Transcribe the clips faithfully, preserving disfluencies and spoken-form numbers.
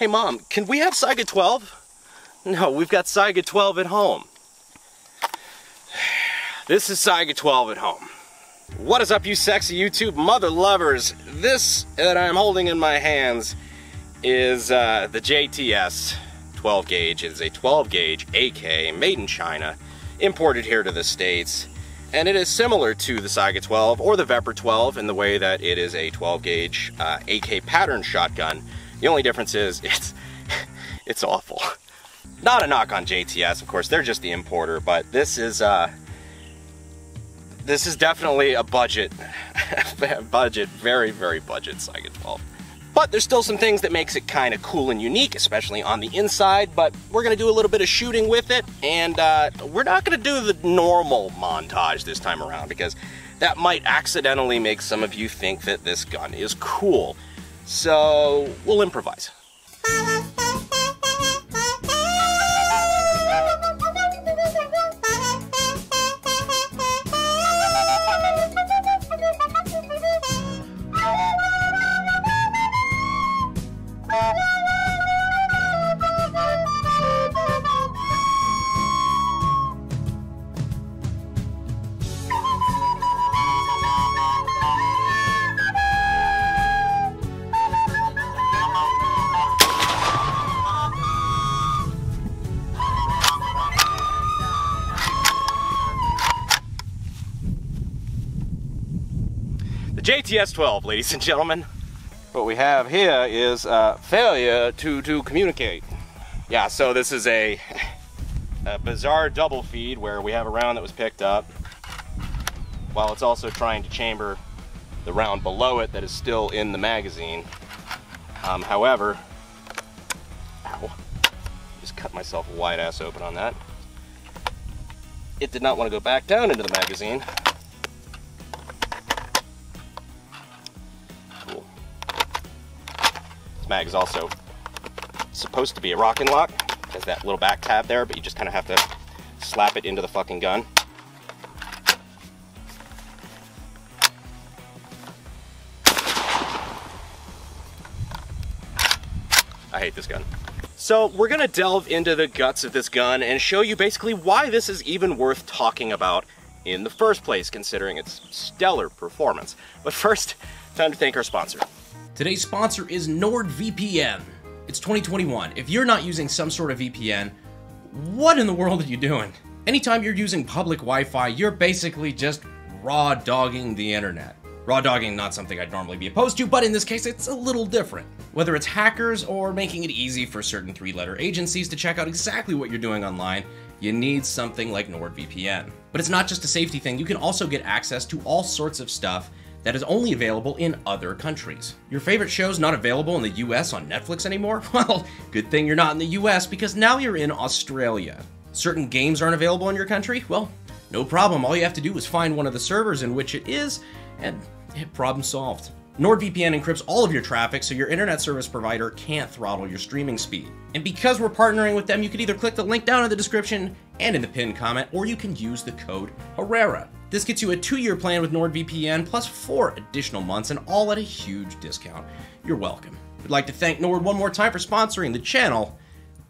hey mom, can we have Saiga twelve? No, we've got Saiga twelve at home. This is Saiga twelve at home. What is up, you sexy YouTube mother lovers? This that I'm holding in my hands is uh, the J T S twelve gauge. It is a twelve gauge A K made in China, imported here to the States, and it is similar to the Saiga twelve or the Vepr twelve in the way that it is a twelve gauge uh, A K pattern shotgun. The only difference is it's it's awful. Not a knock on J T S, of course, they're just the importer, but this is uh, this is definitely a budget, budget, very, very budget Saiga twelve. But there's still some things that makes it kind of cool and unique, especially on the inside, but we're gonna do a little bit of shooting with it, and uh, we're not gonna do the normal montage this time around, because that might accidentally make some of you think that this gun is cool. So we'll improvise. J T S twelve, ladies and gentlemen. What we have here is uh, failure to, to communicate. Yeah, so this is a, a bizarre double feed where we have a round that was picked up while it's also trying to chamber the round below it that is still in the magazine. Um, however, ow, just cut myself a wide ass open on that. It did not want to go back down into the magazine. Mag is also supposed to be a rock and lock. It has that little back tab there, but you just kind of have to slap it into the fucking gun. I hate this gun. So we're gonna delve into the guts of this gun and show you basically why this is even worth talking about in the first place, considering its stellar performance. But first, time to thank our sponsor. Today's sponsor is NordVPN. It's twenty twenty-one. If you're not using some sort of V P N, what in the world are you doing? Anytime you're using public Wi-Fi, you're basically just raw dogging the internet. Raw dogging, not something I'd normally be opposed to, but in this case, it's a little different. Whether it's hackers or making it easy for certain three-letter agencies to check out exactly what you're doing online, you need something like NordVPN. But it's not just a safety thing. You can also get access to all sorts of stuff that is only available in other countries. Your favorite show's not available in the U S on Netflix anymore? Well, good thing you're not in the U S because now you're in Australia. Certain games aren't available in your country? Well, no problem. All you have to do is find one of the servers in which it is, and hit problem solved. NordVPN encrypts all of your traffic so your internet service provider can't throttle your streaming speed. And because we're partnering with them, you can either click the link down in the description and in the pinned comment, or you can use the code Herrera. This gets you a two-year plan with NordVPN plus four additional months and all at a huge discount. You're welcome. We'd like to thank Nord one more time for sponsoring the channel.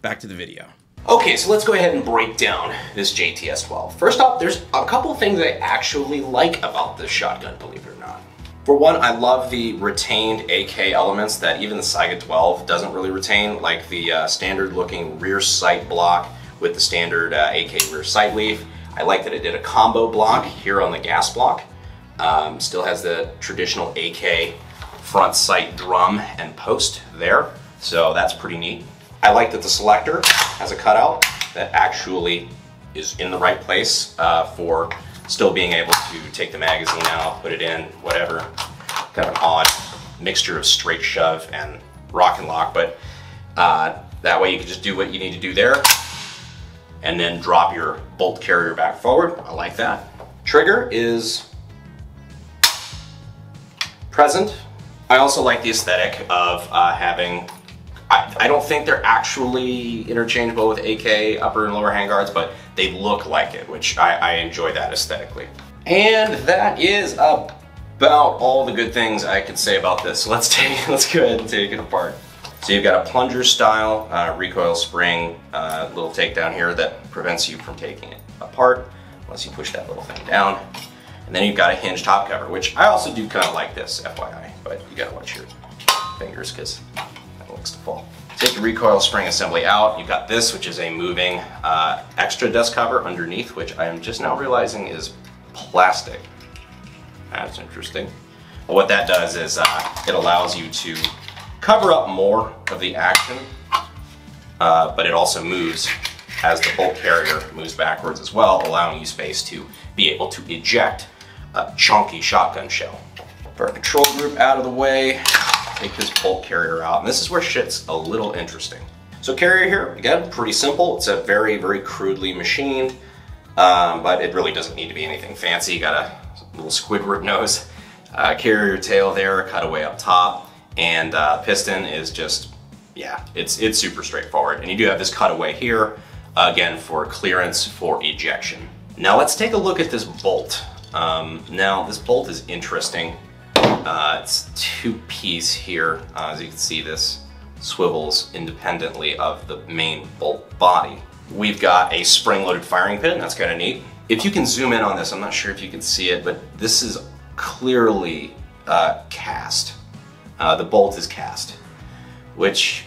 Back to the video. Okay, so let's go ahead and break down this J T S twelve. First off, there's a couple things I actually like about this shotgun, believe it or not. For one, I love the retained A K elements that even the Saiga twelve doesn't really retain, like the uh, standard looking rear sight block with the standard uh, A K rear sight leaf. I like that it did a combo block here on the gas block. Um, still has the traditional A K front sight drum and post there, so that's pretty neat. I like that the selector has a cutout that actually is in the right place uh, for still being able to take the magazine out, put it in, whatever. Kind of an odd mixture of straight shove and rock and lock, but uh, that way you can just do what you need to do there and then drop your bolt carrier back forward. I like that. Trigger is present. I also like the aesthetic of uh, having, I, I don't think they're actually interchangeable with A K upper and lower handguards, but they look like it, which I, I enjoy that aesthetically. And that is about all the good things I could say about this. Let's take, let's go ahead and take it apart. So you've got a plunger style uh, recoil spring, uh, little takedown here that prevents you from taking it apart unless you push that little thing down. And then you've got a hinge top cover, which I also do kind of like this, F Y I, but you gotta watch your fingers because that looks to fall. Take the recoil spring assembly out. You've got this, which is a moving uh, extra dust cover underneath, which I am just now realizing is plastic. That's interesting. But what that does is uh, it allows you to cover up more of the action, uh, but it also moves as the bolt carrier moves backwards as well, allowing you space to be able to eject a chunky shotgun shell. For our control group out of the way, take this bolt carrier out, and this is where shit's a little interesting. So carrier here, again, pretty simple. It's a very, very crudely machined, um, but it really doesn't need to be anything fancy. You got a little Squidward nose, uh, carrier tail there, cutaway up top. And uh, piston is just, yeah, it's it's super straightforward. And you do have this cutaway here, uh, again, for clearance for ejection. Now let's take a look at this bolt. Um, now this bolt is interesting. Uh, it's two piece here. Uh, as you can see, this swivels independently of the main bolt body. We've got a spring-loaded firing pin, that's kind of neat. If you can zoom in on this, I'm not sure if you can see it, but this is clearly uh, cast. Uh, the bolt is cast, which,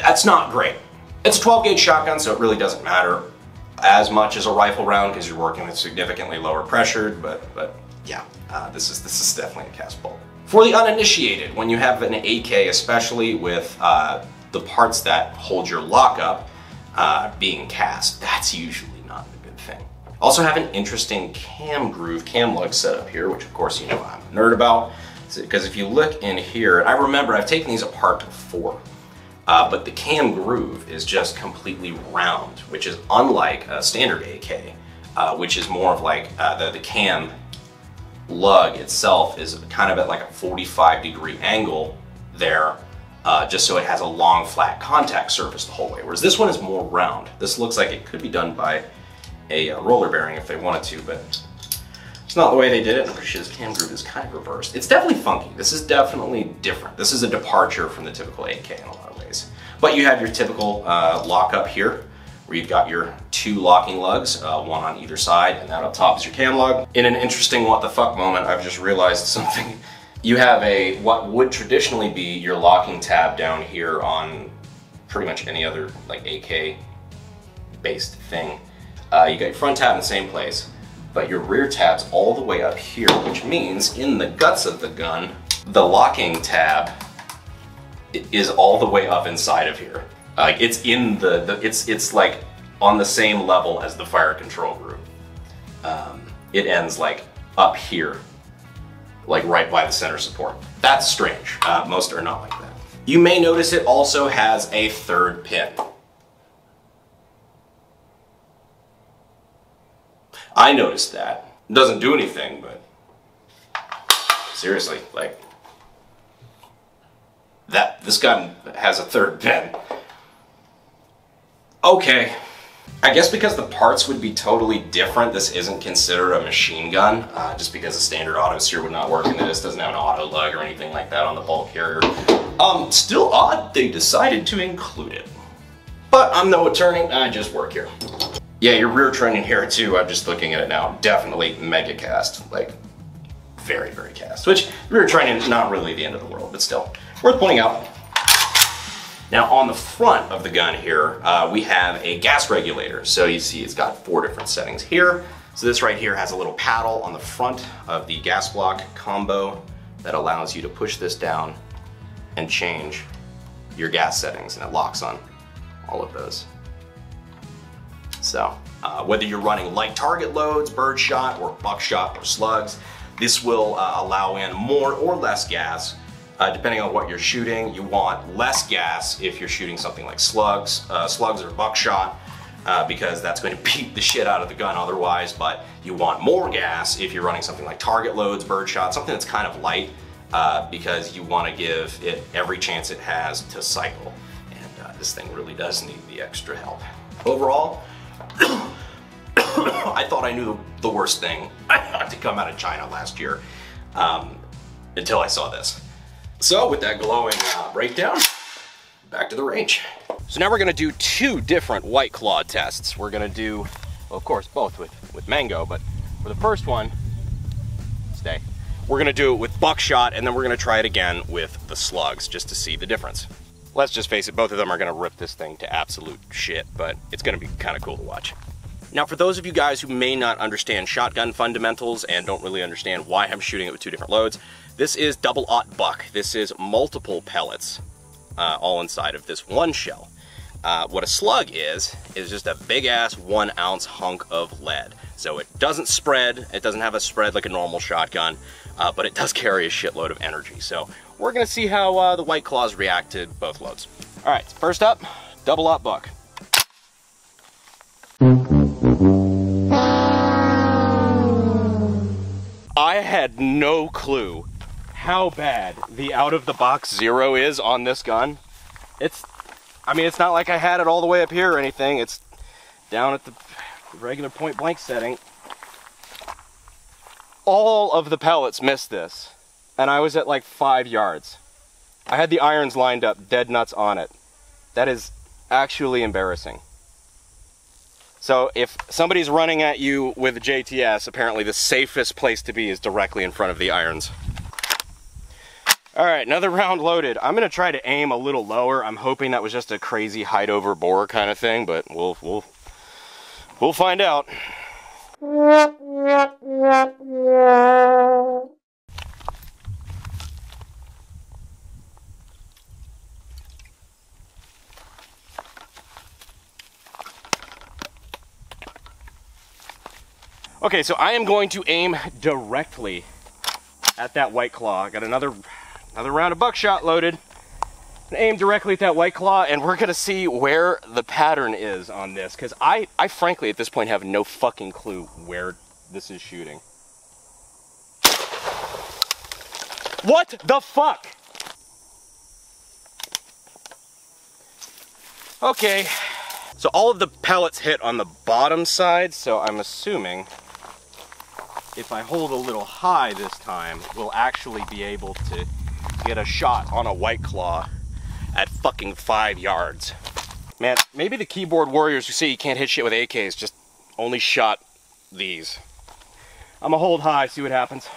that's not great. It's a twelve gauge shotgun, so it really doesn't matter as much as a rifle round because you're working with significantly lower pressure, but, but yeah, uh, this is, this is definitely a cast bolt. For the uninitiated, when you have an A K, especially with uh, the parts that hold your lockup uh, being cast, that's usually not a good thing. Also have an interesting cam groove, cam lug set up here, which of course you know I'm a nerd about. Because if you look in here, and I remember I've taken these apart before, uh, but the cam groove is just completely round, which is unlike a standard A K, uh, which is more of like uh, the, the cam lug itself is kind of at like a forty-five degree angle there, uh, just so it has a long flat contact surface the whole way, whereas this one is more round. This looks like it could be done by a uh, roller bearing if they wanted to, but it's not the way they did it. I'm pretty sure this cam groove is kind of reversed. It's definitely funky. This is definitely different. This is a departure from the typical A K in a lot of ways. But you have your typical uh, lockup here, where you've got your two locking lugs, uh, one on either side, and that up top is your cam lug. In an interesting what the fuck moment, I've just realized something. You have a what would traditionally be your locking tab down here on pretty much any other like A K-based thing. Uh, you got your front tab in the same place, but your rear tab's all the way up here, which means in the guts of the gun, the locking tab is all the way up inside of here. Like uh, it's in the, the it's it's like on the same level as the fire control group. Um, it ends like up here, like right by the center support. That's strange. Uh, most are not like that. You may notice it also has a third pin. I noticed that. It doesn't do anything, but seriously, like that, this gun has a third pin. Okay. I guess because the parts would be totally different, this isn't considered a machine gun, uh, just because a standard auto sear would not work and this doesn't have an auto lug or anything like that on the bolt carrier. Um, still odd they decided to include it. But I'm no attorney, I just work here. Yeah, your rear trunnion here too, I'm just looking at it now, definitely mega cast, like very, very cast, which rear trunnion is not really the end of the world, but still worth pointing out. Now on the front of the gun here, uh, we have a gas regulator. So you see it's got four different settings here. So this right here has a little paddle on the front of the gas block combo that allows you to push this down and change your gas settings, and it locks on all of those. So uh, whether you're running light target loads, birdshot, or buckshot, or slugs, this will uh, allow in more or less gas, uh, depending on what you're shooting. You want less gas if you're shooting something like slugs, uh, slugs or buckshot, uh, because that's going to beat the shit out of the gun otherwise, but you want more gas if you're running something like target loads, birdshot, something that's kind of light, uh, because you want to give it every chance it has to cycle. And uh, this thing really does need the extra help. Overall, I thought I knew the worst thing to come out of China last year, um, until I saw this. So with that glowing uh, breakdown, back to the range. So now we're gonna do two different White Claw tests. We're gonna do, well, of course, both with, with mango, but for the first one, stay. We're gonna do it with buckshot, and then we're gonna try it again with the slugs just to see the difference. Let's just face it, both of them are gonna rip this thing to absolute shit, but it's gonna be kinda cool to watch. Now, for those of you guys who may not understand shotgun fundamentals and don't really understand why I'm shooting it with two different loads, this is double-aught buck. This is multiple pellets uh, all inside of this one shell. Uh, what a slug is, is just a big-ass one-ounce hunk of lead. So it doesn't spread, it doesn't have a spread like a normal shotgun, uh, but it does carry a shitload of energy. So we're gonna see how uh, the White Claws react to both loads. All right, first up, double-aught buck. I had no clue how bad the out-of-the-box zero is on this gun. It's, I mean, it's not like I had it all the way up here or anything. It's down at the regular point-blank setting. All of the pellets missed this, and I was at like five yards. I had the irons lined up, dead nuts on it. That is actually embarrassing. So if somebody's running at you with a J T S, apparently the safest place to be is directly in front of the irons. All right, another round loaded. I'm gonna try to aim a little lower. I'm hoping that was just a crazy hide over bore kind of thing, but we'll we'll we'll find out. Okay, so I am going to aim directly at that White Claw. I got another, another round of buckshot loaded. Aim directly at that White Claw, and we're gonna see where the pattern is on this, because I, I frankly at this point have no fucking clue where this is shooting. What the fuck? Okay. So all of the pellets hit on the bottom side, so I'm assuming if I hold a little high this time, we'll actually be able to get a shot on a White Claw at fucking five yards. Man, maybe the keyboard warriors who say you can't hit shit with A Ks just only shot these. I'm gonna hold high, see what happens.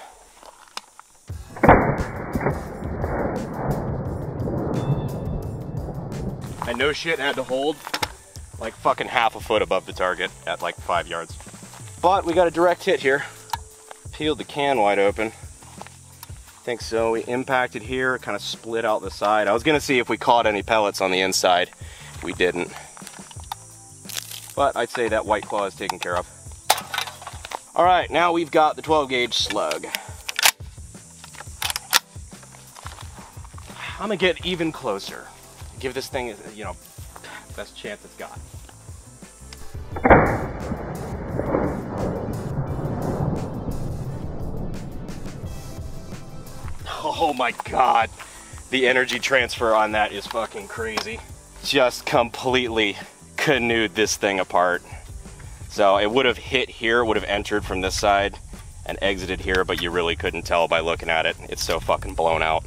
I no shit had to hold like fucking half a foot above the target at like five yards. But we got a direct hit here. Peeled the can wide open. I think so. We impacted here, kind of split out the side. I was gonna see if we caught any pellets on the inside. We didn't. But I'd say that White Claw is taken care of. All right, now we've got the twelve gauge slug. I'm gonna get even closer. Give this thing, you know, best chance it's got. Oh my God. The energy transfer on that is fucking crazy. Just completely canoed this thing apart. So it would have hit here, would have entered from this side and exited here, but you really couldn't tell by looking at it. It's so fucking blown out.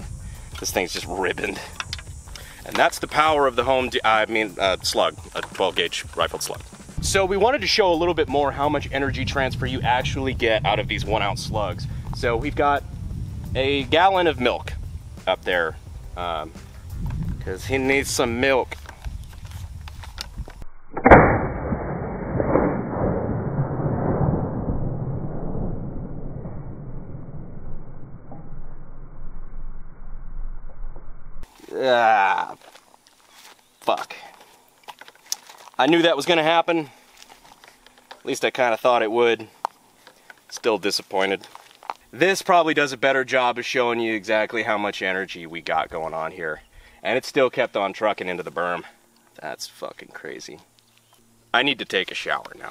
This thing's just ribboned. And that's the power of the home, I mean, uh, slug, a twelve gauge rifled slug. So we wanted to show a little bit more how much energy transfer you actually get out of these one ounce slugs. So we've got a gallon of milk up there, um, cause he needs some milk. Ah, fuck. I knew that was gonna happen. At least I kind of thought it would. Still disappointed. This probably does a better job of showing you exactly how much energy we got going on here. And it still kept on trucking into the berm. That's fucking crazy. I need to take a shower now.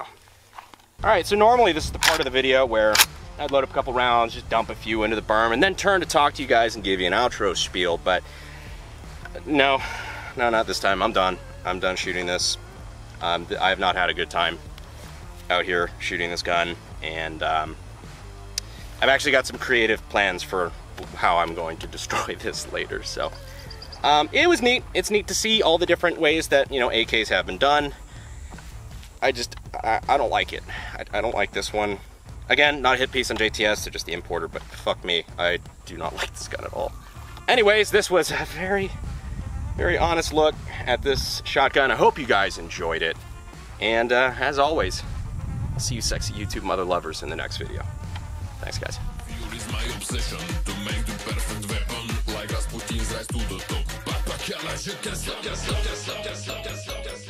All right, so normally this is the part of the video where I'd load up a couple rounds, just dump a few into the berm, and then turn to talk to you guys and give you an outro spiel, but no, no, not this time. I'm done. I'm done shooting this. Um, I have not had a good time out here shooting this gun, and um, I've actually got some creative plans for how I'm going to destroy this later. So um, it was neat. It's neat to see all the different ways that, you know, A Ks have been done. I just, I, I don't like it. I, I don't like this one. Again, not a hit piece on J T S, they're just the importer, but fuck me, I do not like this gun at all. Anyways, this was a very, very honest look at this shotgun. I hope you guys enjoyed it. And uh, as always, I'll see you sexy YouTube mother lovers in the next video. Thanks, guys. Fuel is my obsession to make the perfect weapon, like Rasputin's rise to the top.